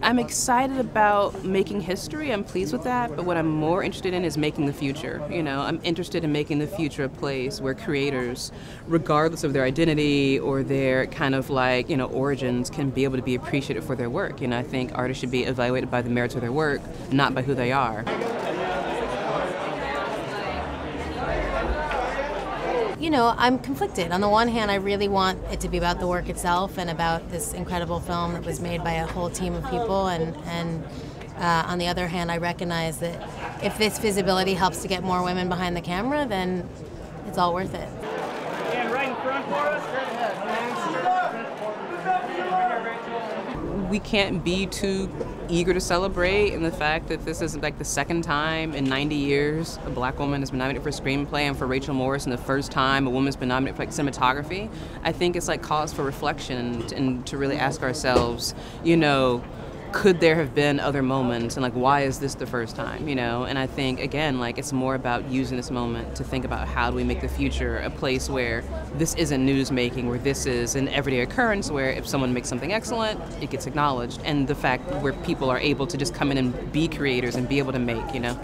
I'm excited about making history. I'm pleased with that. But what I'm more interested in is making the future. You know, I'm interested in making the future a place where creators, regardless of their identity or their kind of like, you know, origins, can be able to be appreciated for their work. You know, I think artists should be evaluated by the merits of their work, not by who they are. You know, I'm conflicted. On the one hand, I really want it to be about the work itself and about this incredible film that was made by a whole team of people. And on the other hand, I recognize that if this visibility helps to get more women behind the camera, then it's all worth it. And right in front for us. We can't be too eager to celebrate, and the fact that this is like the second time in 90 years a black woman has been nominated for screenplay, and for Rachel Morrison, the first time a woman's been nominated for like cinematography, I think it's like cause for reflection and to really ask ourselves, you know, could there have been other moments, and like why is this the first time, you know? And I think again, like it's more about using this moment to think about how do we make the future a place where this isn't newsmaking, where this is an everyday occurrence, where if someone makes something excellent, it gets acknowledged, and the fact where people are able to just come in and be creators and be able to make, you know?